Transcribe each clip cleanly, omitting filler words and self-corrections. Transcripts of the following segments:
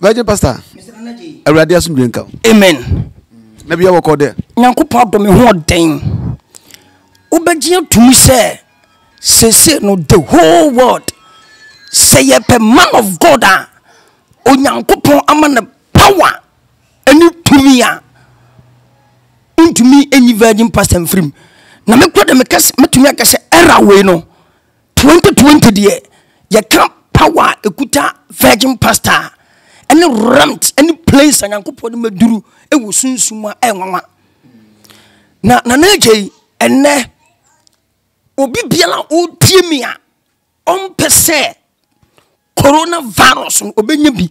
Virgin Pastor. Mr. Anagi. A radiation drinker. Amen. Maybe I will call there. Nyankupa do me ho den. Obegie to me say say no the whole world. Say ye pe man of God a Onyankopon ama ne power any to me a. Into me any Virgin Pastor mfrim. Na me kwode me kase metumi akase era we no. 2020 there. Ye can power ekuta Virgin Pastor any ramt any place Nyankopon me duru e wo sunsuma e nwanwa na naje enne obi biala o tie a on pese coronavirus obenya bi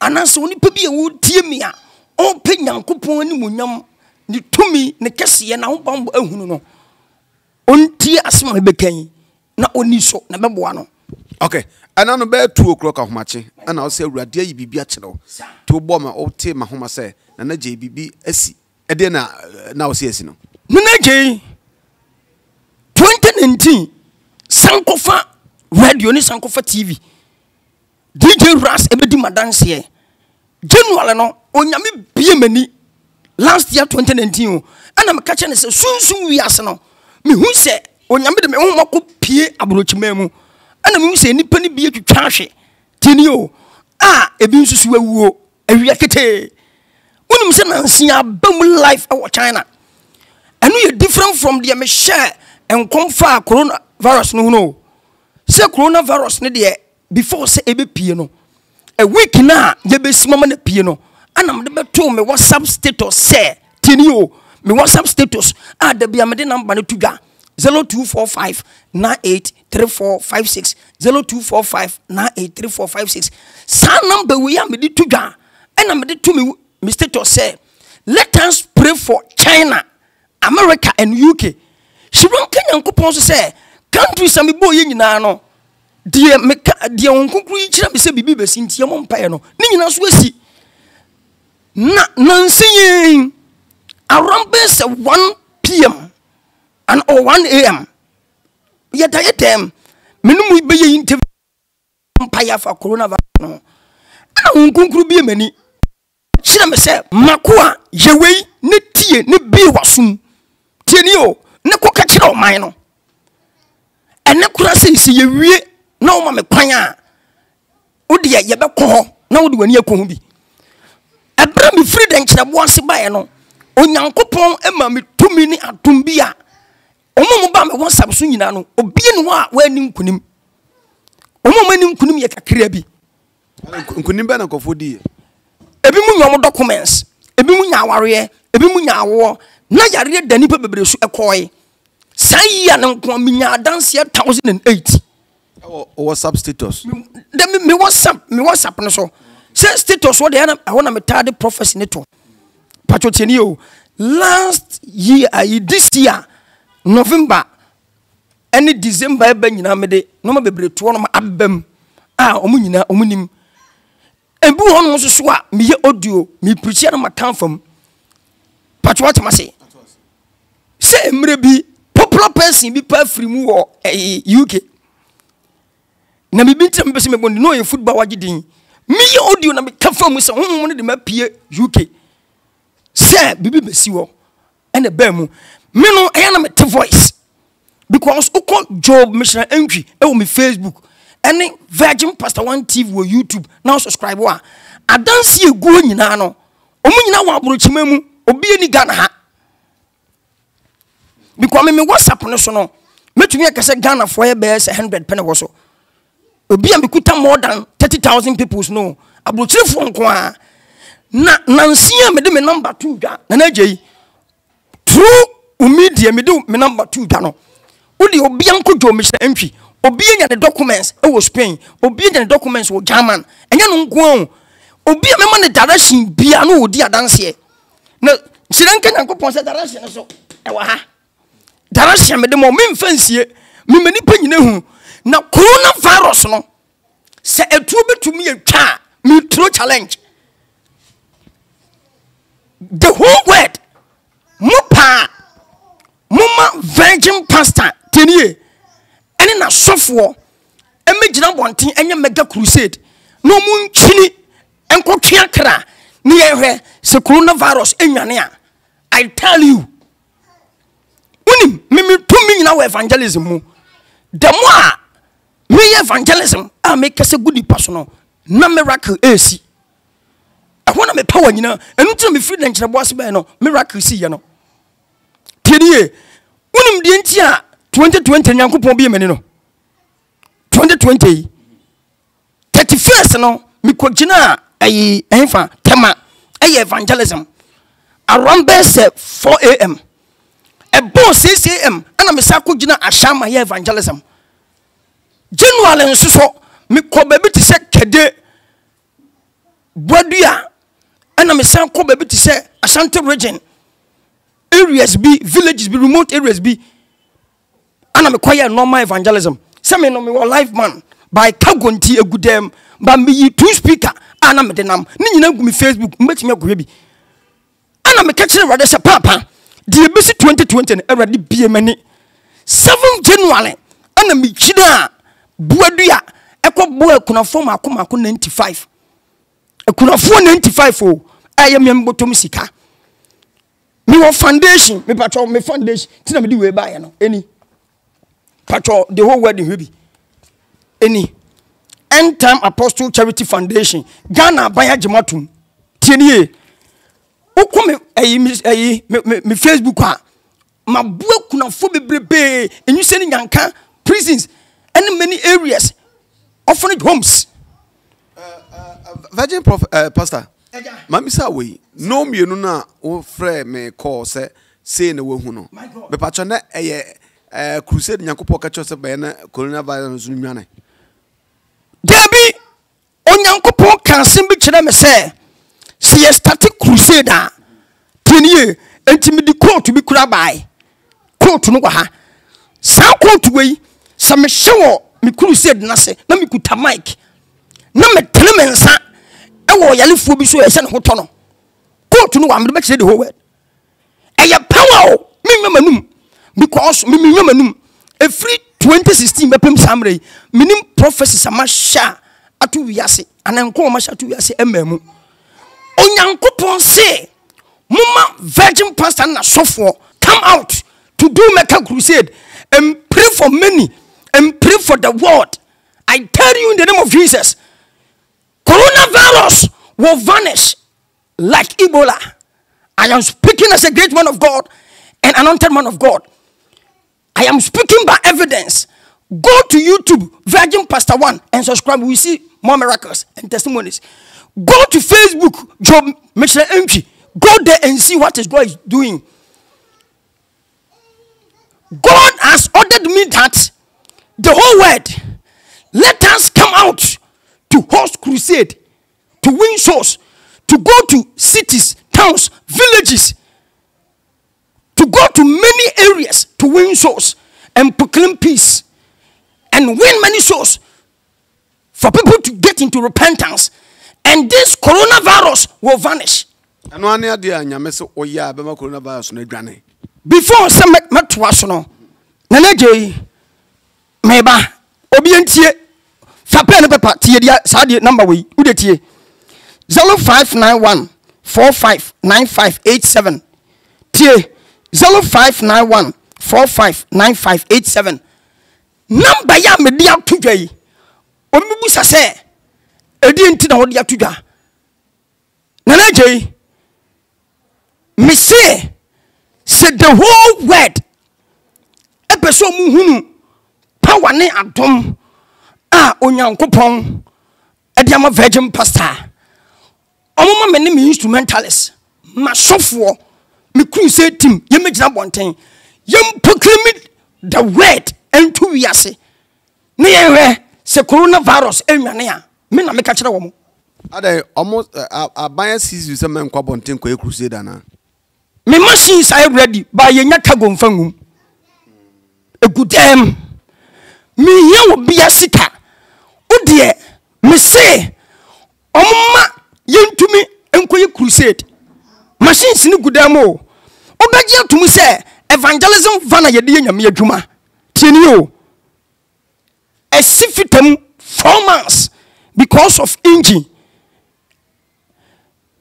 ananse oni pe bi e wo tie me a on pe Nyankopon ani munyam ni tumi ne kese na ho bambo ehunu no on tie asema bekan na oni so na beboa no. Okay, and on about 2 o'clock of match, and I'll say, Radia, you be a channel. 2 bomber, old team, Mahoma say, and a JBB, a dinner now says no. Nunajay 2019 Sankofa Radio, Sankofa TV, DJ Ras, Ebedima dance here. General, no, on Yami Biemeni last year 2019, and I'm catching us soon we are no. Me who say, on Yami de Mako Pierre Abrochimemo. And we say, Nippany be to trash it. Tinio, ah, a business we woo, a reacate. When we say, I bumble life our China. And we are different from the Amishare and Comfa coronavirus. No, say coronavirus, Nadia, before say a piano. A week now, there be some on the piano. And I'm the two, my WhatsApp status, say, Tinio, my WhatsApp status, ah, there be a Medina Banatuga. 0245983456 0245983456. Some number we are made to go, and I'm to me, Mr. Tose. Let us pray for China, America, and UK. She won't can coupons say, countries and boy in Nano. Dear Meca, dear uncle, creature, Mr. Bibi, since your Mompano, Nina Swissy. Nancy around 1 p.m. and 1 a.m. Yet I am. Minimum will be interview umpire for coronavirus. No, I won't conclude be many. She never said, Makua, Yaway, ne tea, ne beer was soon. Tenio, ne cocacho minor. And Nakurasi, see you, no, Mamma Paya. Odia, Yabako, no, do any combi. I brought me free drinks that once by no. On Yankopon, and Mammy, 2 minutes at Tumbia. Omo ba me WhatsApp so nyina no obi no a wanim kunim omo manim kunim ye kakra bi kunim ba na kofodi ebi mu nyom documents ebi mu nya aware ebi mu nya awo na yare da nipa bebre so ekoi sai ya na nko nya dance 2008 WhatsApp status me WhatsApp no so say status wo de na ho na metade prophecy neto patoteni o last year this year November any December benyina me de no ma bebre to no abem ah omunyina omunim ebu hono so so a me ye audio me preach na ma confirm patch what ma say say mre bi popular person bi pa free mu wo UK na me bi ntem be se me bondi no ye football wagidin me ye audio na me confirm say honhom no de ma pie UK say bibi besi wo ene ba mu me no I am a voice because who call Job Michele entry on my Facebook any Virgin Pastor 1 TV or YouTube now subscribe wa I don't see you go nyina no omunyina wa abrochima mu obi ni Ghana ha because me WhatsApp no so no metumi akase Ghana for e be 100 penny wo so obi am kuta more than 30,000 people no abrochifo nko a na nsia me de me number 2 dwa na na gei true Umidia me do me number 2 dano. Udi obianko jo Mr. MP. Obianya the documents e wo Spain. Obianya the documents wo German. Enya no nko o. Obi me man the direction bia no odi adanse e. Na chirenka Nyankopon se direction so e wa ha. Direction me de mo me mfansie. Me mani panyina hu. Na coronavirus no. Se etuo betumi atwa me true challenge. The whole world mopa Mama Virgin Pastor, Tenier, and in a soft war, and made one thing and mega crusade. No moon chini, Ere se coronavirus enyane. I tell you. Unim mimi tumi nyina evangelism mu. The more me evangelism I make a good personal na miracle AC. I want me power nyina enutu me freedom nkyere boss be no miracle see ye no. Tinie unim de ntia 2020 nyankopon bi yemeni no. 2020 31st no me kogina ayi enfa tema ayi evangelism around 4 a.m. About 6 a.m. and I'm a sakujina ashama evangelism. General and so me kobebi to say kede Bodia and I'm a sankobebi to say Ashanti region areas be villages be remote areas be and I'm a quiet normal evangelism. Some men are live man by Kagunti a good them by me two speaker and I'm the name me Facebook much me baby and I'm a catching rather papa. The ABC 2020 already be a many 7th January and a Michida Buadia Eco Boy could not form a coma 95. I could not form 95. Oh, I am Yambo Tomisika. Me foundation, me patrol, me foundation. Tina me do we buy any patrol the whole world in Ruby. Any End Time Apostolic Charity Foundation Ghana by Jamatum Tieni. Come me Facebook ha ma book na fo bebrebe enyu se nyanka prisons and many areas orphanage homes Virgin Pastor Mamisa we no me no na wo frɛ me call say na we hu no be patcho na eye crusade nyankopɔ ka kyose be na coronavirus no nwane debi onyankopɔ kan simbi kyerɛ me sɛ see a static crusader. 10 years, and timidly call to be crab by. Call to no ha. Some call to way, some show me crusade nase, no me could tamike. No me telemensa, and why I live for be so as an hotono. Call to no, I'm the best the whole word. And your power, me because me memanum. Every 2016 Bapem Samre, meaning prophecies are much sha at 2 years, and I'm called much at 2 years a memo. Onyankopon say, Mama Virgin Pastor na sofo come out to do mega crusade and pray for many and pray for the world. I tell you in the name of Jesus, coronavirus will vanish like Ebola. I am speaking as a great man of God and an anointed man of God. I am speaking by evidence. Go to YouTube, Virgin Pastor 1, and subscribe. We see more miracles and testimonies. Go to Facebook, Job Michele. Go there and see what God is doing. God has ordered me that the whole world, let us come out to host crusade, to win souls, to go to cities, towns, villages, to go to many areas to win souls and proclaim peace and win many souls for people to get into repentance. And this coronavirus will vanish. Before some matuational, Nanaje, Meba, Obientie, Fapen Papa, Tia, Sadia number we, Udetie, 0591459587, Tia, 0591459587, number ya media today, Omibusa say. Edin tina hodi atuja. Nanaje. Me say. Said the whole word. Epeso muhunu. Power ne adom. Ah onyankopon. Ediama Virgin Pastor. Omoma meni mi instrumentalist. Ma sofo. Mi crusade team. Ye mejina bonten. Ye proclaim the word into wiase. Ne yewe se coronavirus enwane. Me na me ka kire wo mo ada almost aban season se me nkwa bonten ko crusade ana me machines are ready ba ye nya kago mfangum e gudem me ye wo bia sika wo de me say omma ye ntumi enko crusade machines ni gudem o obaji atumi say evangelism vana ye de nyame adwuma tieni o esifitam 4 months because of engine.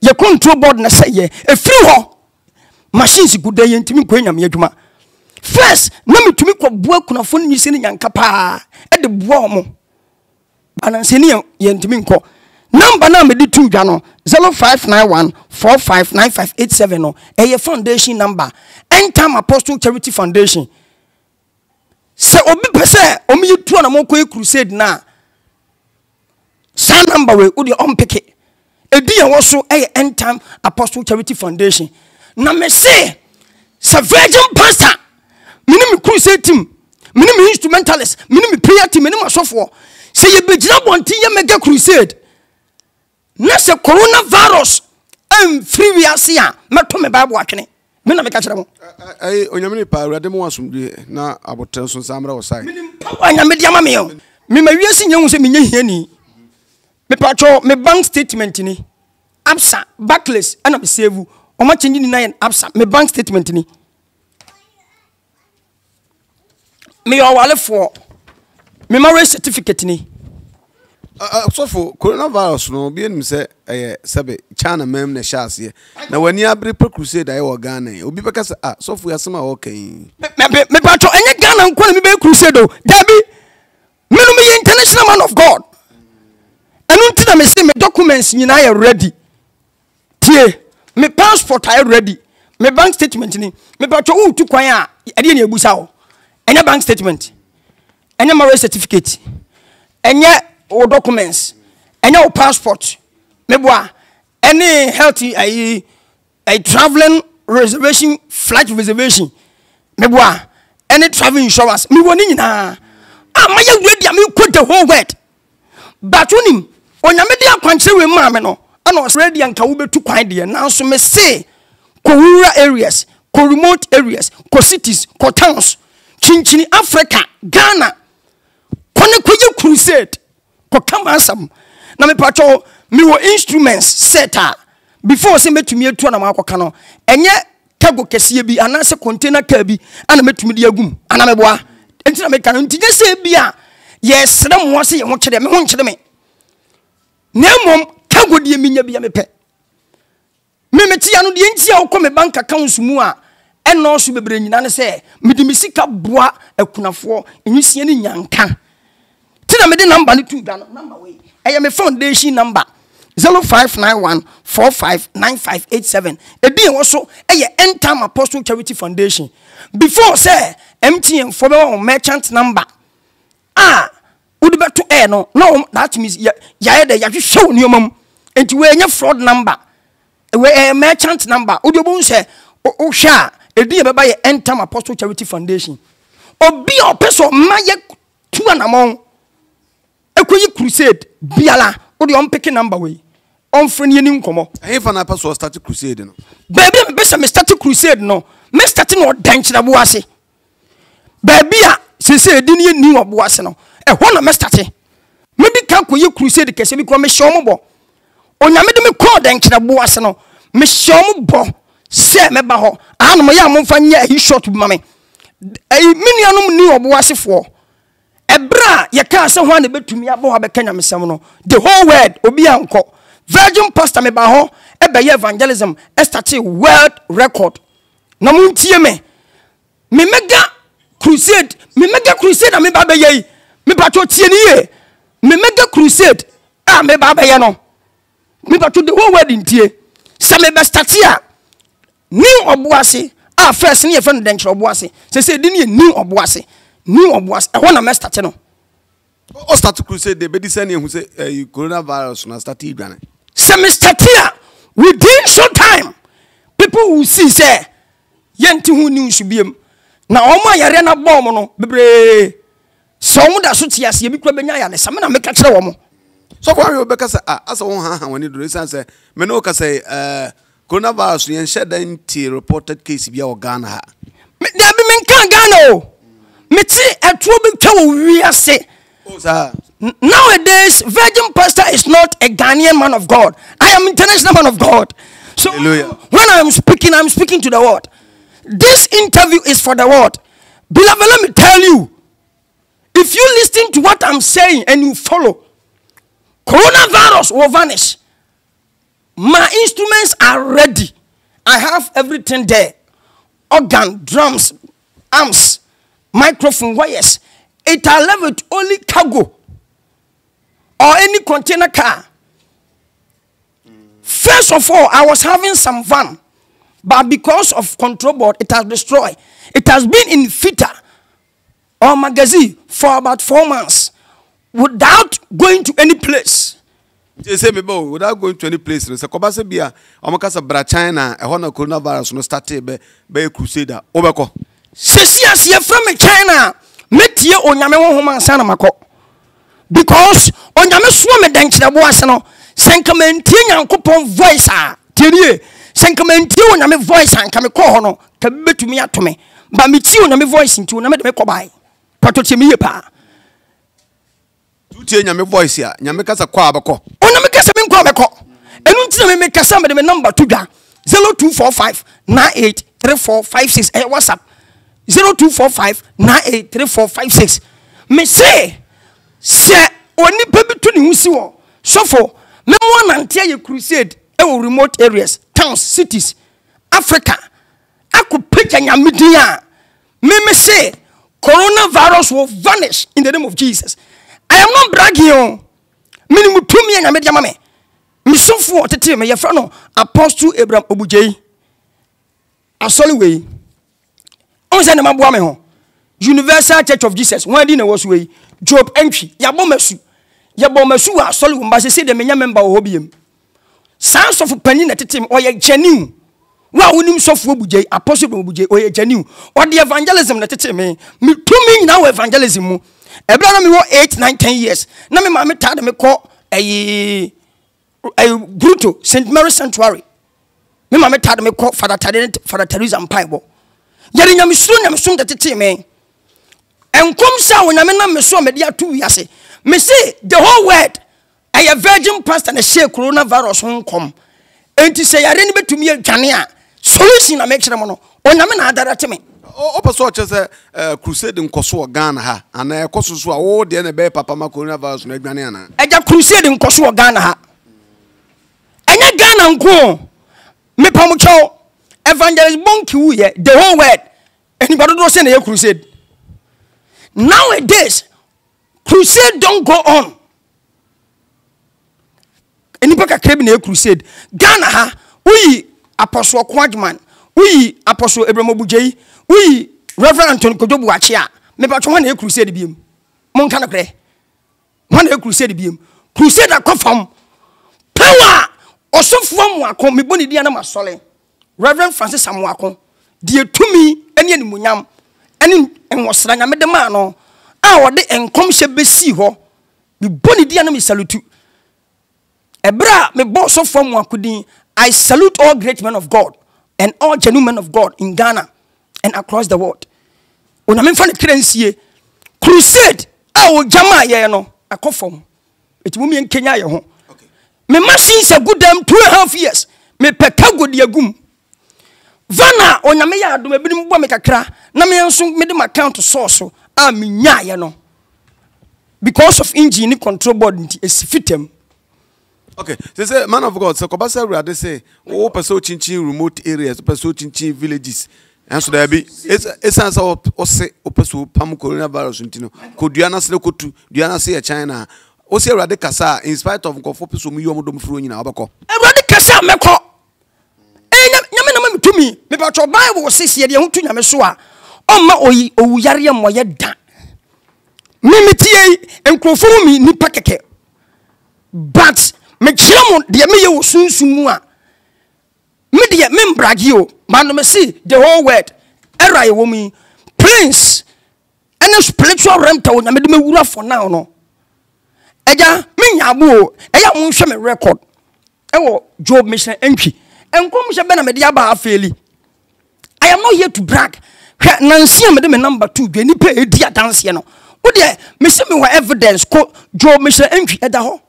Your control board na say ye. A few machines good day and to me quenya me juma. First, mammy to me kwa work on a phone you sending and capa at the warm. Balancing yen to me call. Number number di 2 jano 0591459587 no. A foundation number. End Time Apostolic Charity Foundation. Se obi pese omi you 2 na mo kwe crusade na. San number we udi on picket. A dear was so a End Time Apostle Charity Foundation. Now me say, sa Virgin Pastor, minimum crusade team, minimum instrumentalist, minimum prayer team, minimum software. Say you be jump on tea mega crusade. Na se coronavirus and free we are see. Matome Bible watching. Mena me catch them. I onyamini pa rademo asumdi na abotenso samra osai. Minimum power nyame dia ma me o. Me ma wiase nyanwu se me nyehia ni. Me patcho me bank statement ni absa backless and I'm save o ma change ni na absa me bank statement ni me your wallet for me marriage certificate ni so for coronavirus no be me say sabe china mem na chance here na wani abri crusade I wo Ghana obi be kasa ah so for yasema wo kan me patcho enye Ghana nko na me be crusade o dabi me no me international man of God. And until I see my documents, you are ready. Tie, my passport I ready. My bank statement ni. My passport who took kwaya. Adi ni ebusao. Any bank statement, any marriage certificate, any or documents, any or passport. Me boa. Any healthy I traveling reservation, flight reservation. Me boa. Any travel insurance. Me woni na. Ah, my young lady, I mean, quit the whole word. But unim. When I'm ready, I can't say we mamma no. I was ready and Kaube to quite the now. So me say, rural areas, remote areas, cities, towns, Chinchini, Africa, Ghana. Konekoye crusade, come answer. Now me patrol, me were instruments set up before say me to me to an amakano. And yet cargo kesiebi, and answer container kebi, and I met to me the agum, and I'm a boy. And I make an intelligence. Yes, them was it. I want to them. Nemom kago die minya bia mepe memeti ya no die ntia okome bank account mu a eno so bebre nyina ne se medimisika boa akunafo enyisie ne nyanka ti na mede number ne tu da no number we eye me foundation number 0591459587 edi wo so eye End Time Apostle Charity Foundation before say MTN for our merchant number ah to air no, no, that means ya de ya show new mum. And you wear fraud number, a merchant number, Udobun say, O Sha, a dear by End Time Apostle Charity Foundation. Or be a person, my two and among a quick crusade, Biala, or the unpicking number way. On friendly incomo. I have an apostle started crusade. Baby, I'm best started crusade, no. Mr. Tino Danch Abuasi. Baby, she said, didn't you know Abuasano? One of Mestati. Maybe Kaku crusade case become a shomobo. On Yamidum called and Kinabuasano, Miss Shomobo, Sam Baho, and my Monfania, he shot Mammy. A million new Abuasi for a bra, your cast one a bit to me about Habakana Missamano. The whole word, Obianco, Virgin Pastor Mebaho, Ebay Evangelism, Estati World Record. Namuntieme, me mega crusade, and me babaye. Me pato tieniye. Me mega crusade. Ah me baba ya no. Me pato the whole wedding tie. Sa me bestatia. New Obuasi. Ah first ni e friend den chiro Obuasi. Se se di ni new Obuasi. New Obuasi. E wona me start no. O start crusade dey be di say ni hu say coronavirus na start igwana. Se me statia within short time. People will see say yenti hu news biem. Na omo ayare na bomb no bebre. So muda suti ya siyebi kwa benya ya nesa. Mena meka chile wamo. So kwa wame wabeka sa asa wonhaha wani dure. Isa nse menoka say coronavirus ni yensheda inti reported case biya wagana haa. Debi menka gana o. Meti etuobi kwa uwiya se. Nowadays Virgin Pastor is not a Ghanaian man of God. I am international man of God. So hallelujah. When I am speaking to the world. This interview is for the world. Beloved, let me tell you. If you listen to what I'm saying and you follow, coronavirus will vanish. My instruments are ready. I have everything there. Organ, drums, amps, microphone wires. It are left with only cargo or any container car. First of all, I was having some van, but because of control board, it has destroyed. It has been in fitter or magazine for about 4 months without going to any place. Without going to any place, Mr. Kobasa Bia, Omakasa Brachina, a honor coronavirus, no started by a crusader. Obako. Sessias, you're from China. Met you on Yamaha Sanamako. Because on Yamaswam Danchina Boasano, Sankamenti and Copon voice are Tirie, Sankamenti on Yam voice and Kamakohono, Kabit to me at me, but Mitsu on Yam voice into Namakobai, Patotimipa. Tutie nyame voice ya nyame kasa kwa abako ona me kasa me kwa abako enu ntire me kasa me number to dwa 0245983456 WhatsApp 0245983456 me say se oni pebitu ni husi wo sofo me mo anante ya crusade e wo remote areas towns cities Africa akopeka nyame din a me say coronavirus will vanish in the name of Jesus. I am not bragging. Minimum 2 million and media mammy. Mission for the team, my friend, Apostle Abraham Obujei. A solid way. On Universal Church of Jesus. One dinner was way. Job entry. Yabomasu. Yabomasu are solid when Bassi said the many member of Hobium. Sounds of a penny at the team or a genuine. Why would him soft Obujei, Apostle Obujei or a genuine? Or the evangelism that it may. 2 million now evangelism. Ebra me 8, 9, 10 years. Na me mama tada me call a Bruto St. Mary Sanctuary. Me mama tada me call Father Teresa Mpaibo. Yari nyamisun that tete me. Enkom sa wonyame na me so me dia tu wiase. Me say the whole world a virgin pastor na share coronavirus honkom. Enti say yare ni betumi adwane a solution na make sure mo no. Onyame na adara teme. Opeso chese crusade nkoso Ghana ha ana ekosusu a wo de na be papa ma coronavirus na adwane ana eja crusade nkoso Ghana ha enya Ghana nko me pamcho evangelist bonki wu ye the whole world anybody do say na crusade nowadays. Crusade don't go on anybody ka crave na crusade Ghana ha we Apostle Kwadman we Apostle Ebramo Bujayi we Reverend Anton Kojobuachiya me ba twa na crusade biem mon kana kre one na crusade biem crusade akofam power osofo mu akon me boni dia na masole Reverend Francis Amwako die tumi ani animunyam ani enwosra nya me de ma no a wode enkom hye besi ho me boni dia na me salute ebra me bo osofo mu akudin. I salute all great men of God and all genuine men of God in Ghana and across the world. When I'm in front of currency, crusade, I will jama ya no. I come from it. Women in Kenya, your home. My machines are good damn 2.5 years. My petago diagum. Vana on Yamea do a bit more make a cra. Namian soon made them account to source. I mean, ya no. Because of engine control board is fit them. Okay, they say, man of God, so Kobasa, they say, oh, Paso Chinchi remote areas, Paso Chinchi villages. And so there be it's answer or say Opasu Pam coronavirus intino. Could Diana Slokutu, Diana say China? Ose Radicasa, in spite of Kofopisu Miyomodum Fru in Abaco. Radicasa Mako. Yamanam to me, me about your Bible says Yadiantu Yamesua. Oma Oi, O Yaria Moyeda. Mimiti and Crofumi ni Pakeke. But Mechamo, dear Mio soon sumua. Media membragio, Madame C, the whole word, Erai woman, Prince, and a spiritual realm town, and made me rough for now. No, Ega, Minyabu, Ega Munshaman record, Ewo, Job Michele entry, and Komisha Benamedia Bafeli. I am not here to brag. Nancy, Madame No. 2, Jenny Pay, dear Danciano. Oh, dear, Miss Miwa evidence, quote, Job Michele entry at the hall.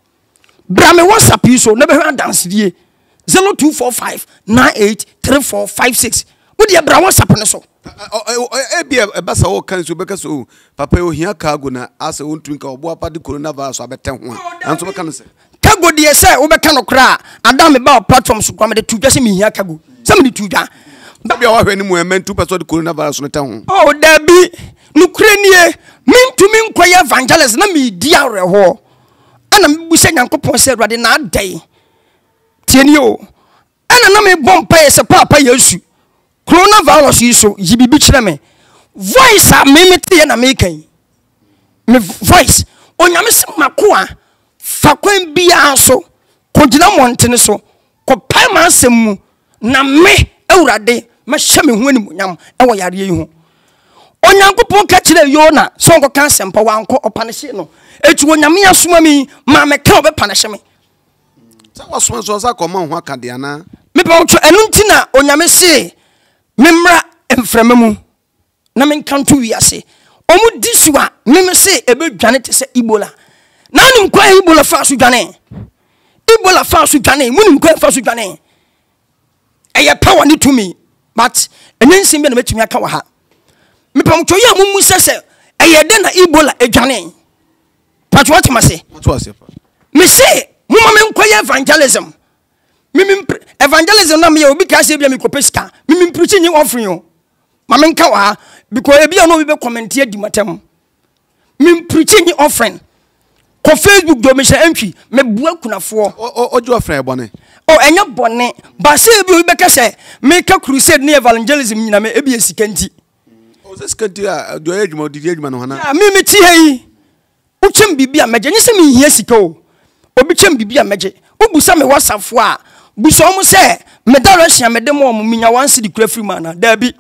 Brame WhatsApp you so, never heard dance, dear. 0245983456. What the Abraham was upon us? I be a bass all kinds of bakers who Papa here cargo as a own twinkle, Boa Paddy Corona Vas, I bet 10 1. And so I can say, go there say obekano kra adam me ba platform so kwame de tudwa se me hia kago se me de tudwa babe wa hwe ni mu ementu person coronavirus no ta ho oh da bi nukrenie mintumi nkoy evangelist na me di areho ana me bu se nyankopon se urade na adai tieni o ana na me bompa se papa yesu coronavirus iso yibibi kire me voice a me mete na me kan me voice onyame se makoa fakwen bia so kogina monte ne so kopai mansem mu na me awurade mehye me ho animunyam e wo yare yi ho onyankopon ka kire yona so nko kan sempa wanko opanehye no etu onyame asoma mi ma me ka obepanehye me sa wasoma so sa koma ho aka de ana me pa otwo enu ntina onyame se memra emframa mu na me kanto wiase omu disua meme se ebedwane te se ibola na nim kwa ibola fa su dwane ibola fa su dwane munim kwa fa su dwane eye power ni to me but enensin be na metumi aka wa ha mepam cho ye mum sese eye de na ibola edwane but what mase me se mum me kwa evangelism mimi evangelism na me obi ka se bia me kopesika mimi preaching yin offering yo ma me nka wa ha because ebi no be comment e di matam mimi preaching yin offering ko Facebook do me se entwi me bua kunafo ojo offering bone oh enye bone ba se bi obi beka se me ka crusade na evangelism nyina me ebi esika nti o se sika nti a do ejuma di ejuma no hana mimi ti hei u chem bibia meje nyese me hia sika o obi chem bibia meje ubusa me WhatsApp fo a buso mo se me direction me demo mo minya wan se di kura free man na da bi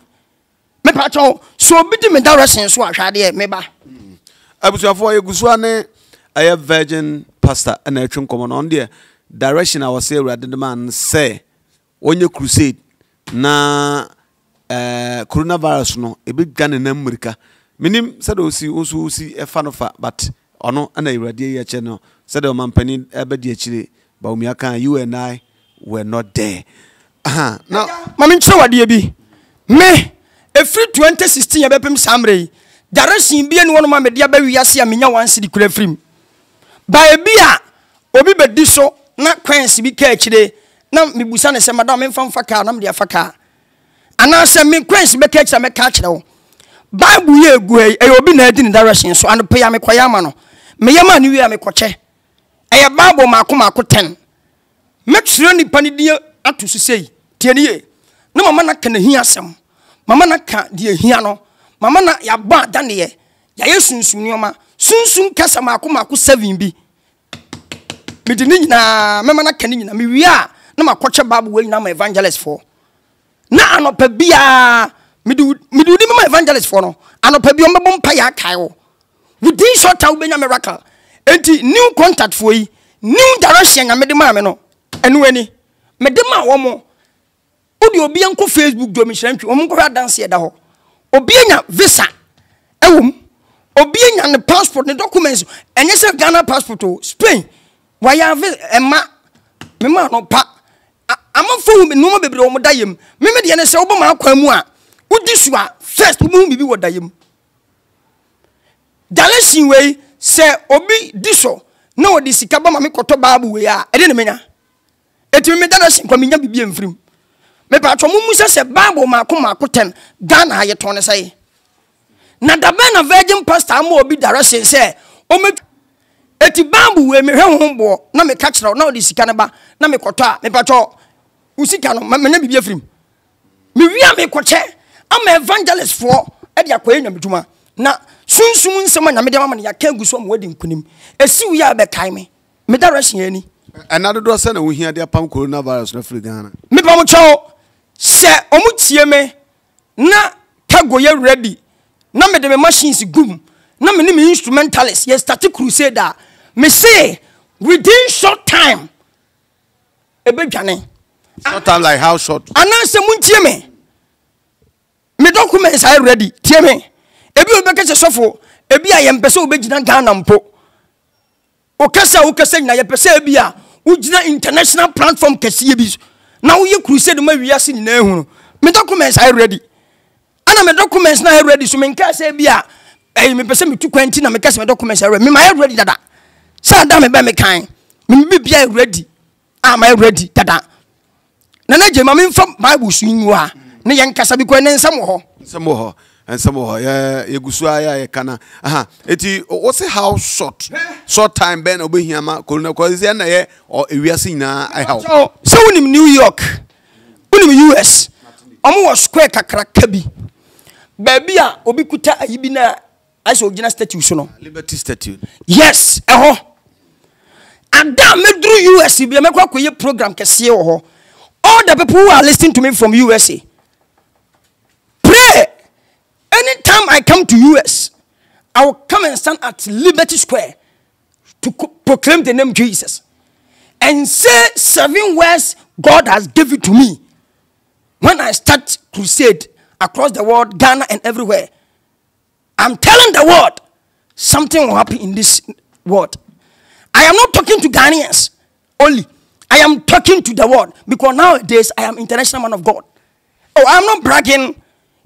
me pa cho so obi di me direction so ahwade e me ba abuso afo yeguso ane a Virgin Pastor and a chunk on there. Direction I was say rather the man say on your crusade na coronavirus no a big gun in America. Minim said also see a fan of but or no and a radio channel said a man penny a bed but me you and I were not there. Aha now Mammy Chow dear be me a free 2016 a bepim samray. Direction be and one of my media baby yasia minya one city could have by bia obi bedi so na kwens bi ka akire na mebusa ne se madam mfam faka na me dia faka ana se me kwens be ka akire me ka akire wo bible ye eguei e obi na edi ni direction so an paya me koya ma no me yama ni wi me koche e ye bible mako 10 me kire ni pani die atu susei tie ni ye na mama na ka na hia asem mama na ka die hia no mama na ya ba dane ye ya yesunsun nioma sunsun kasa mako 7 bi me de nyina mema na kane nyina me wi a na makɔche babu we nyina ma evangelist for na anopa bia me du ni ma evangelist for no anopa bia mbebom pa ya kai wo wudin short aw benya miracle enti new contact for yi new direction na me de ma me no enu ani me de ma wo mo odi obi enko Facebook do me hyantwi omo nkɔ dance ye da ho obi enya visa ewum obi nya ne passport ne documents enye se Ghana passport o Spain wa ya ema me ma no pa amafo me no ma bebre o mo dayem me me de ne se obo ma kwamu a udi su a first mu bibi wo dayem dalesi we se obi diso na odi sika ba ma me koto baabu we a ede ne menya etimi me dalesi kwa me nya bibi emfrim me pa twa mumu se baabu ma akoma akoten Ghana ha yeton ne sai na da bena Virgin Pastor am obi direction say o me eti bambu we me hwe honbo na me ka kire na o di sika ne ba na me kwoto a me patcho usika no me na bibia frim me wi a me kwokye am evangelist for e dia kwae nya meduma na sunsun nsema na me dia ma na yaka guso mo wadi nkunim esi wi a be kai me direction ani anado do se na wo hia dia pam coronavirus na firi Ghana me pam cho se omu tie me na kago ye ready na me de me machines gum na me ni me instrumentalist yes start crusader me say within short time e be dwane short time like how short announce muntie me documents are ready tie me ebi obeke se sofo ebi aye mpese obegina Ghana mpo okasa nyina ye pese ebi a ugina international platform kese bi na wo ye crusade ma wiase nyina ehunu me documents are ready ana me documents na ready so me nka say bia eh me pese me tu kwanti na me kase me documents are ready me ma ready dada say da me be me kan Me be ready. Am I ready? Tada. Nana je mama from Bible swing wa. Na ye nkasa bi kwa nsamho. Nsamho. Nsamho. Ye gusua ya ye kana. Aha. Eti what say how short time ben obehia ma corona kwezi na ye or ewiase nyina I how. So unim New York. Unim US. Omo was square kakra kabi. Baby a obi kuta ayibi na as original statue so no. Liberty statue. Yes, eho. And then me through USA, be me kwa koye program kese ho. All the people who are listening to me from USA, pray. Anytime I come to US, I will come and stand at Liberty Square to proclaim the name Jesus and say 7 words God has given to me. When I start crusade across the world, Ghana and everywhere, I'm telling the world something will happen in this world. I am not talking to Ghanaians only. I am talking to the world because nowadays I am international man of God. Oh, I am not bragging.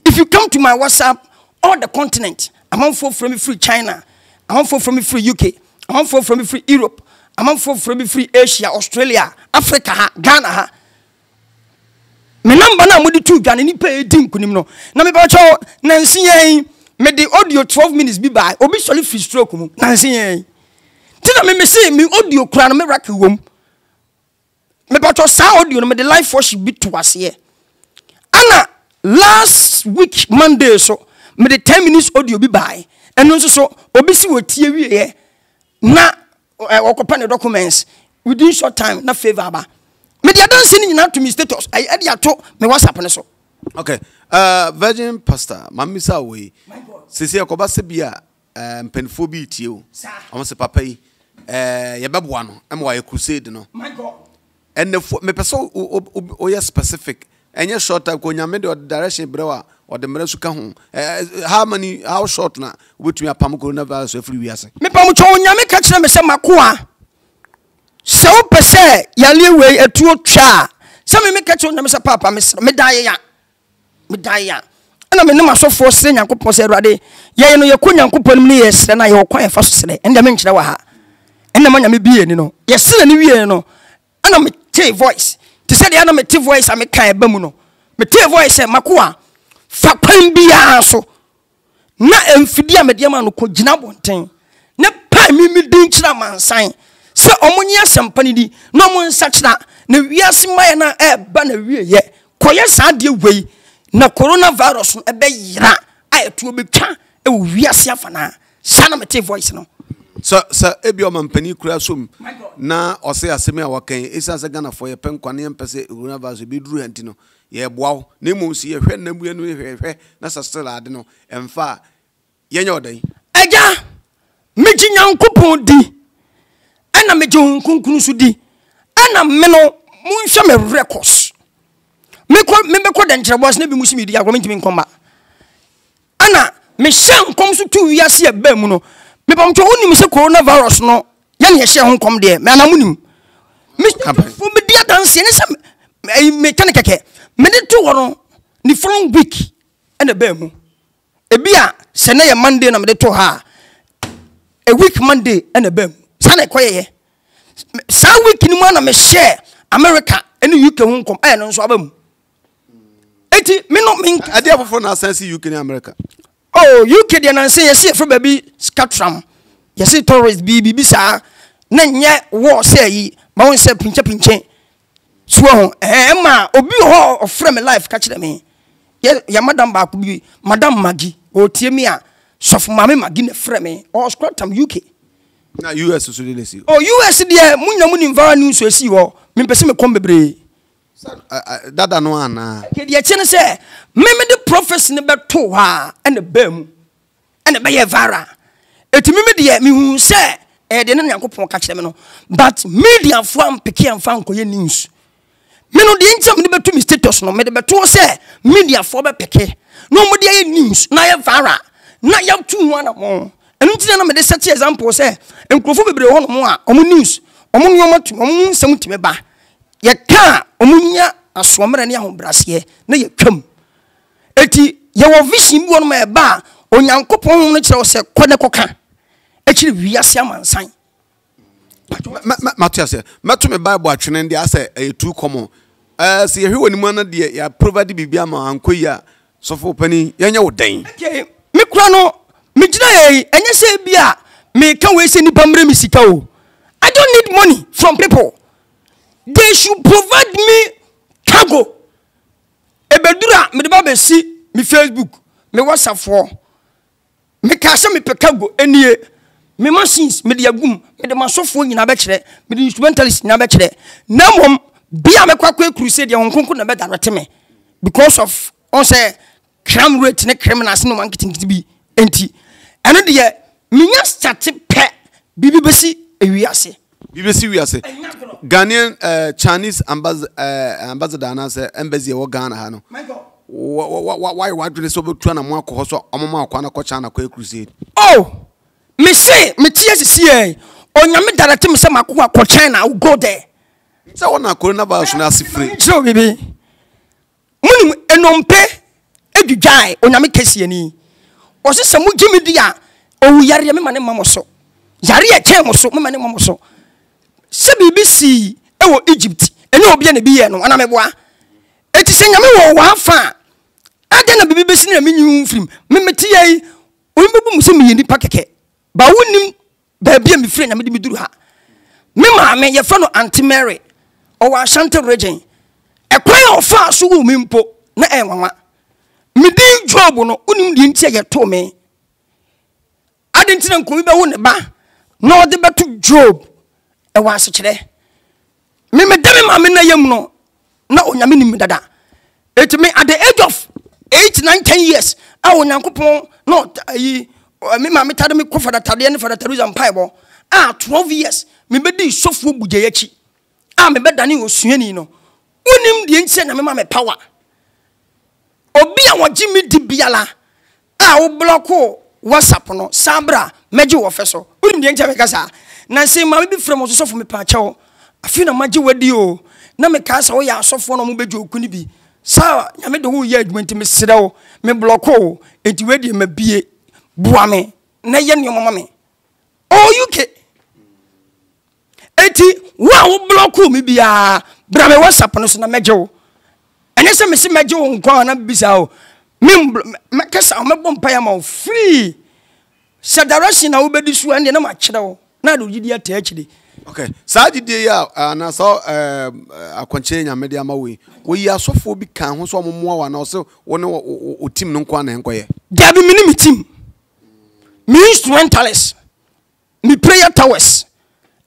If you come to my WhatsApp, all the continent, I'm on for from free China, I'm on for from free UK, I'm on for from free Europe, I'm on for from free Asia, Australia, Africa, Ghana. My number now with the 2 Ghana ni pay din kunim no. Na me ba cho nansi yen me the audio 12 minutes be by obi soli free stroke mu nansi yen. Tina me say me audio kura no me raki wom. Me ba cho sa audio no me the life force be to us here. Ana last week Monday so me the 10 minutes audio be by and no so obi si wotie wie here na okopa ne documents within short time na favor ba. Me dey don send nyina to me status. I dey ato me WhatsApp ne so. Okay. Virgin Pastor, Mamisa we. Sisi akoba se bia penfo bi tie o. Omo se papa yi ye beboa no, am wa crusade no. My God. And me person o yes specific. Enye short time ko nyame de direction brewa or the mera suka ho. How short na wetu ya pam coronavirus every we ase. Me pam cho nyame ka kire me se makoa. So pese yale we etuo twa se me mekache onyame se papa me die ya na me nema sofo sire nyankopon se urade ye no ye ko nyankopon mu ye sire na ye kwa ye fa so sire ende me nkire wa ha ende ma nyame biye ni no ye sire ni wiye no na me te voice te se de na me te voice am kan eba mu no me te voice makoa fa kwan bia so na emfidi amede ma no ko gina bonten ne pa mi din kira mansan se omunyi asampani di no mun sakira na wiase maye na eba na wie ye koye saade wei na coronavirus ebe yira ayetu betwa e wiase afana sana mete voice no so ebi o mampani kura som na ose asemi awakan isa se Ghana for ye penkwane empese coronavirus be duru anti no ye boawo na emu si ye hwe na mu enu hwe na sasela ade no emfa ye nya odan eja meji nyankopon di ana meje hunkunkunu su di ana me no munhwe me records me ko de nkyereboas na bi musi me di agwo ntimi nkoma ana me hye nkom su tu wiase e ba mu no me pam twa onim se coronavirus no ya ne hye honkom de me ana munim me fu me di adanse ne se me tane keke me ne tu wono ni following week ana ba mu e bia se na ye Monday na me de to ha a week Monday ana ba mu sana koyeye sa week ni mo na me share America eni UK ho nkom aye no nso abam eti me no me ade abofo na sense UK ni America oh UK de na sense yes for baby scatram yes tourist bibi sa na nye war say yi ma won say pinche so ho ma obi ho ofre me life ka kire me ya madam ba ko bi madam Magi o tie me a sof mame Magi na frɛ me o scatram UK na US so dey see oh US dey munya munim va news so see wo me pese me kom bebre dada no ana ke dey che ne say me the prophecy ne beto ha and the bam and the be vara etimi me dey me hu say e dey na yakopon ka kire me no but media fo am pick am fan ko ye news me no dey ntem ne beto me status no me dey beto say media fo be pick no mo dey news na ye vara na ye tu ana mo enunti na me de set example say enkrofo bebre ho no mo a omo news omo nyomatu omo nsam time ba ye ka omo nya asomre ne ahobrase na ye twam eti ye wo vision bi wonma e ba onyankopon ho no kire wo se kone koka e kire wiase amansan I don't need money from people. They should provide me cargo. Ebedura me deba be si me Facebook, me WhatsApp for. Me cash me pe cargo enie. Me machines me de agum, me de masofo nyina be kire, me de instrumentalist nyina be kire. Na mom bia me kwakwa crusade de honkonko na be direct me because of on say crime rate ne criminals no man kitin bi enti. Eno de me nya start pe bibi be si ewiase. BBC we are say Ghanaian Chinese ambassador embassy wo Ghana ha no why do they so be twa na mo akọ so omoma akọ na kọ China kọ crusade. Oh me say me tie sisi eh onyame direct me say makọ akọ China we go there say won na coronavirus na sifre so bibi munu enompe edwugai onyame kese ani o se se mo gimidi a owuyare me mane mamoso yare e che mo so me mane mamoso se BBC ewo Egypt ene obi na bi ye no ana meboa enti se nyame wo wa fa ade na bibi besi na menyu mfrim me meti yi onbebu mu se me yeni pakeke ba wonim ba bia me firi na me de meduru ha me maame ye fa no Auntie Mary o wa Ashanti region e kwai ofa so wo me mpo na enwanwa me din Job no onim de ntia ye to me ade ntina nkomi be wo ne ba na ode betu Job e wa asekere me me dem ma me na yam no na onyame nim dada eti me at the age of 8, 9, 10 years a onyankopon no yi me ma me tade me ko fada tade ne fada terrorism paibo a 12 years me be di sofu Bujayi achi a me be dane osuani no onim de nche na me ma me power obi a wogye me di biala a wo block WhatsApp no sabra meje wo feso onim de nche me kasa na say ma bi from so for me pa chawo afi na magi wadi o na me ka sa wo ya asofo no mo bejo okuni bi sa ya me de wo ye adwenti me sere wo me block o enti wadi ma bie bua me na ye ne mama me o UK enti wo block o me bia bra me WhatsApp no so na magi wo ene se me si magi wo nkwa na bisa o me ka sa me bompa ya ma free sa direction na wo bedi so ene na ma kire wo. Okay. Saji de ya na so akwanche nya media mawe. Wo yi asofo bi kan ho so omomwa wa na so woni otim nko ana nkoye. Dia bi mini team. Mi instrumentalist. Mi prayer towers.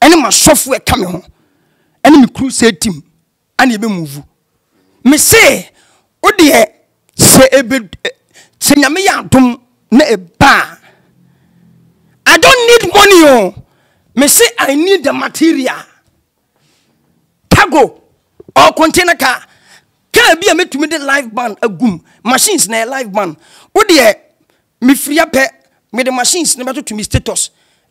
Ani ma software ka me ho. Ani mi crusade team. Ani be move. Me say o de se ebe se nya me ya dom na e ba. I don't need money. Me say I need the material. Cargo or container car. Can be a me to me the live band a gum. Machines na live band. What the me free up me the machines never to me status.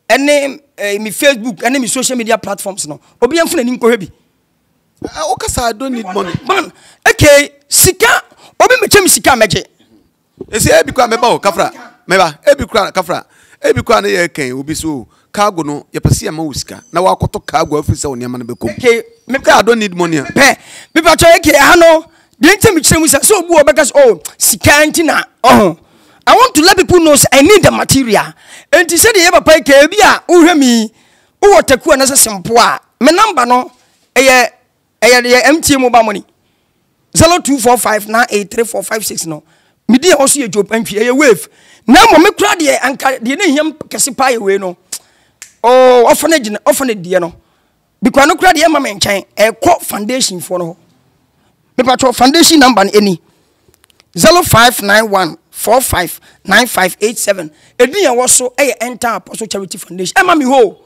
And name me Facebook and me social media platforms now. Obi am funa ni nko hebi. I don't need money. Man, okay, sika obi me che me sika meje. E say e bi kwa me ba o kafra. Me ba e bi kwa kafra. E bi kwa na ye kan obi so cargo no ye pese ma usika na wa koto cargo afi se onia ma na bekom me I don't need money pe me pa cho eke ha no de ntem kire mu so obu obeka oh sika ntina oh I want to let people know I need the material enti se de ye papa eke bi a uhwe mi wo taku ana se simple a me number no eye MTN mobile money 0245983456 no me de ho so ye job antwi eye wave na mo me kura de anka de ne hiam kese pa ye we no. Oh, orphanage, dear no. Because no crowd, dear mama, and chain a co foundation for no. The patrol foundation number any 0591459587. A dear was so a End Time Apostolic Charity Foundation. And mammy ho,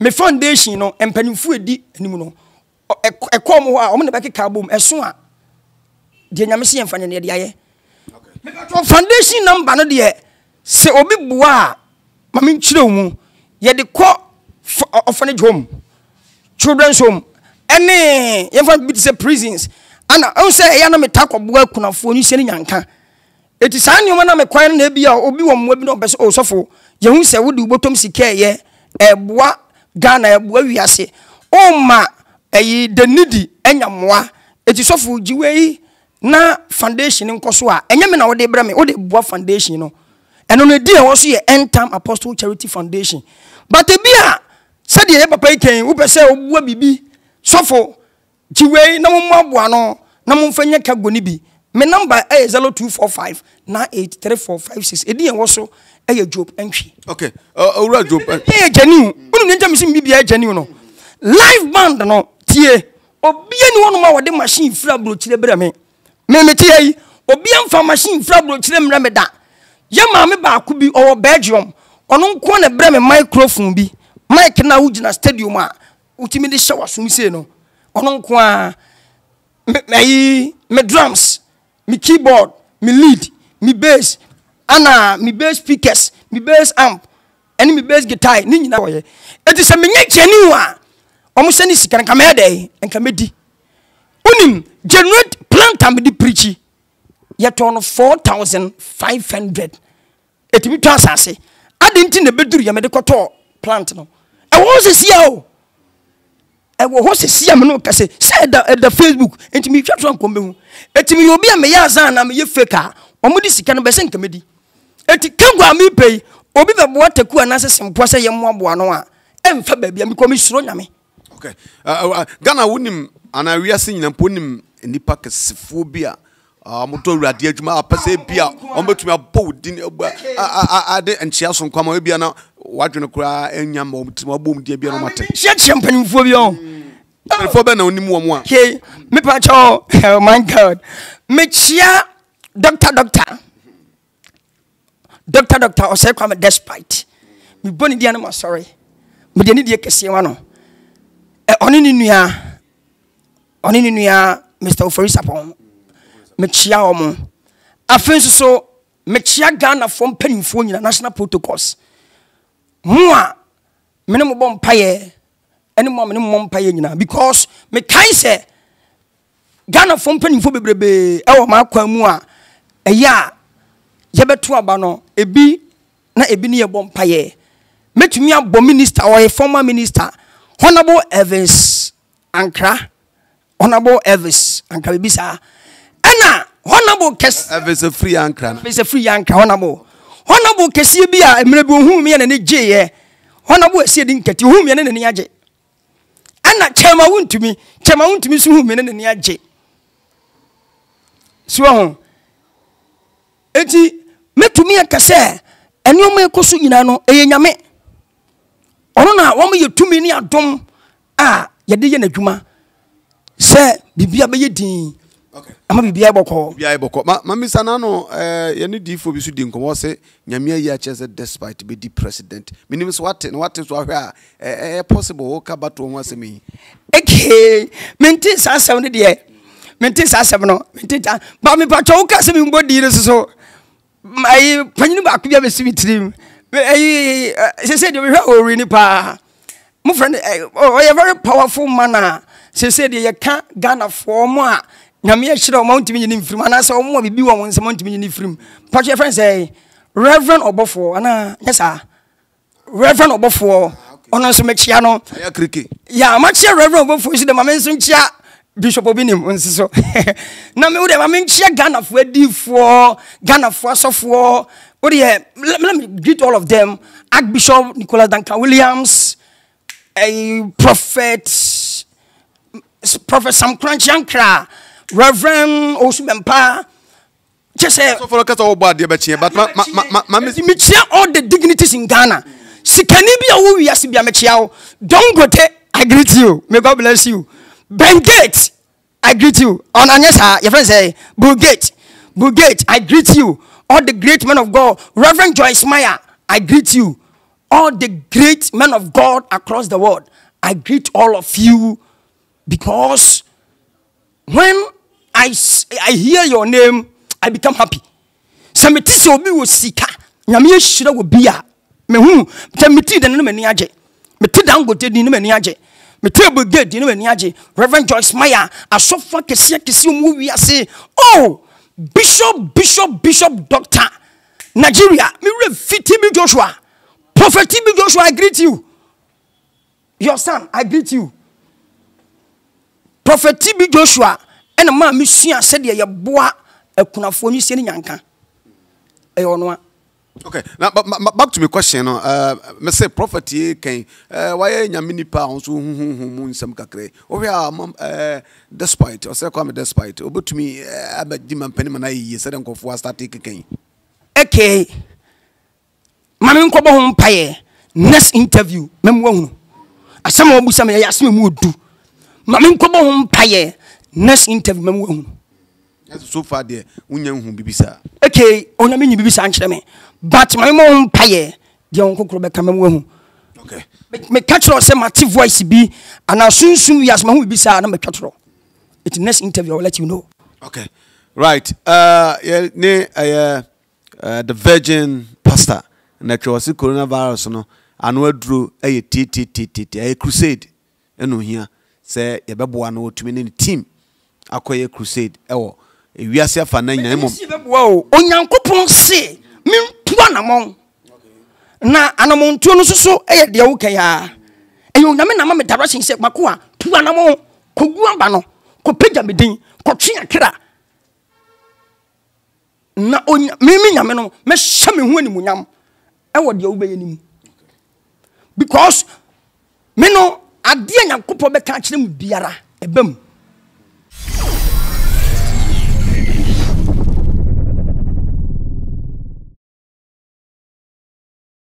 my foundation no, and penny food di animal. A com who are on the back of carboom as soon as the Namisi and Fanny Dia. The patrol foundation number, dear, se obi bois, mammy children. Ye de kɔ orphanage home, children's home, any even bit say prisons. Ana on say ya na me takɔ boa kunafo ni se ni nyanka. Eti saa ni o na me kwan na bia obi wo mwa bi na obeso osofo. Ye hu se wo de botom sika ye, eboa Ghana where we are say, oh ma, the needy, enya mwa, eti sofu jiwe na foundation nkoswa, enya mena wode brame, wode bua foundation, you know. And on the day also ye End Time Apostolic Charity Foundation. But the beer said ye papa came, upe se obwa bibi, sofu jiwe na mwa buano, na mfanya kagonibi. My number is 0245 983456. Edi also a Job entry. Okay. Ora Job. Yeah, genuine. Unu nje misi mbibia genuine no. Live band no tie. Obi eni wono ma wode machine fra bro chire bra me. Me me tie yi. Obi amfa machine fra bro chire mra me da. Ye ma me ba ku bi owo Belgium. Ono nko na bra me microphone bi. Mic na wo gina stadium a. Utimi de show asumi se no. Ono nko a me drums. Mi keyboard, mi lead, mi bass, ana mi bass speakers, mi bass amp, and mi bass guitar. Nini na waye? Eti se mi nye genuwa. Omuseni sikana kamede, enkamedi. Unim generate plant amidi preachi. Yet on 4,500. Eti mi transase. I didn't ne beduru ya mede koto plant no. E wo se sia o. I was a Siamano Cassie, said at the Facebook, and to me, just one coming. At me, you'll be a Mayazan, I'm a Yefeka, or Mudis Cannabis Committee. At the Kanga, me pay, or be the water cool and answer some Quasa Yamwanoa, and Fabi, I'm becoming Sronami. Okay. Ghana wouldn't, and I reassing and put him in the pockets phobia. Motora diajuma apase bia ombetumi abo din egba ade nchia so nkwama we bia na wadwene kura enya ma ombetumi abo mdia bia no mate cheche mpanimfo bia o mpanimfo be na onim wo mo a hey me pa cho oh my god me chia doctor o say kwama despite me boni dia na ma sorry me dia ni dia kese wa no oni ni nua Mr. Oforisapon Mechia omo. Afenso so mechia Ghana from penimfo nyina national protocols. Mo a me ne mo bom paye ene mo me ne mo paye nyina because me kai se Ghana from penimfo bebrebe e wo makwa mu a eya ye beto aba no ebi na ebi ne ye bom paye. Metumi abom minister or a former minister Honorable Evans Ankrah. Honorable Evans Ankrah bisa Anna, honorable Kes. If it's a free Ankrah, honorable. Honorable Kesie bia emrebu hu me na ne je ye. Honorable Kesie din keti hu me na ne age. Anna chema wuntumi su hu me na ne age. Siwa ho. Eti metumi akase enioma ekosu nyina no eye nyame. Ono na wo me yetumi ni adom a ye de ye na dwuma. Se bibia be ye din. Okay. I'm a biaboko. Mammy Sanano, you need D for you didn't come or say, Yamia Yaches, despite be the president. Meaning what is possible, Cabato was me. Okay, maintains are 70 years. Maintains are 7 or maintains are Mammy Pachoka, 7 body or so. My Panuma could have a sweet dream. She said, you were already pa. My friend, a very powerful manner. She said, you can't Ghana for more. Namia Shiro Mount Mini Frim, and I saw more be one Mount Mini Frim. But your friend say, Reverend Obofour, and yes, sir. Reverend Obofour, Honorable Mechiano. Yeah, much here, Reverend Obofour is the Mamensun Chia, Bishop Obinim, so. Namu, the Mamenchia Ghana for D4, Ghana for software. Oh, yeah, let me greet all of them. Archbishop Nicholas Duncan-Williams, a Prophet Sam Korankye Ankrah. Reverend Osumba, just say. So for the all bad, but all the dignities in Ghana. Don't go there. I greet you. May God bless you. Ben Gate, I greet you. On Anyesa, your friend say, Bill Gate, I greet you. All the great men of God, Reverend Joyce Meyer, I greet you. All the great men of God across the world, I greet all of you because. When I hear your name, I become happy. Samiti obi wo sika, nyame shira wo bia. Mehu, samiti de no mani age. Meti Dangote de no mani age. Meti Abugade de no mani age. Reverend Joyce Meyer, asofa kesi mu wiase. Oh, Bishop Doctor Nigeria, Reverend T.B. Joshua. Prophet T.B. Joshua, I greet you. Your son, I greet you. Prophet T.B. Joshua, and a man, Monsieur, said, "Your boy, a kunafo, you see, nyanka." Okay, now back to my question. Mr. Prophet, why you mini pa onsu hum some kakre? Oya, despite, or say come despite. Obo to me, I bet the man penny man I ye said unko for start taking kain. Okay, mami unko ba hum paye. Next interview, memu hum. Asama obu sama ya asme mu do. Mami unko ba hum paye. Next interview, memu hum. So far, there, bibisa. Okay, only me bibisa answer me. But my mom paye, the uncle Krobe Kamamu. Okay. Make Catro say my TV voice be, and as soon as my bibisa, and I'm a Catro. It's next interview, I'll let you know. Okay. Right. The Virgin Pastor, and that was the coronavirus, no, and we drew a crusade. And no here, say, a babuan or 2 minute team. Akoye crusade, ewo. We are safe for 9 years. Wow, Onyankopon say, "Min tuana mon." Na anamon tuano so e de ukaya. E yonyame na mama direction say makwa tuana mon koguan ba no ko pega medin ko twe akra. Na onya me nyame no me hye me ho animunyam ewo de ubeye nim. Because me no ade Onyankopon be ka kire mu biara ebam.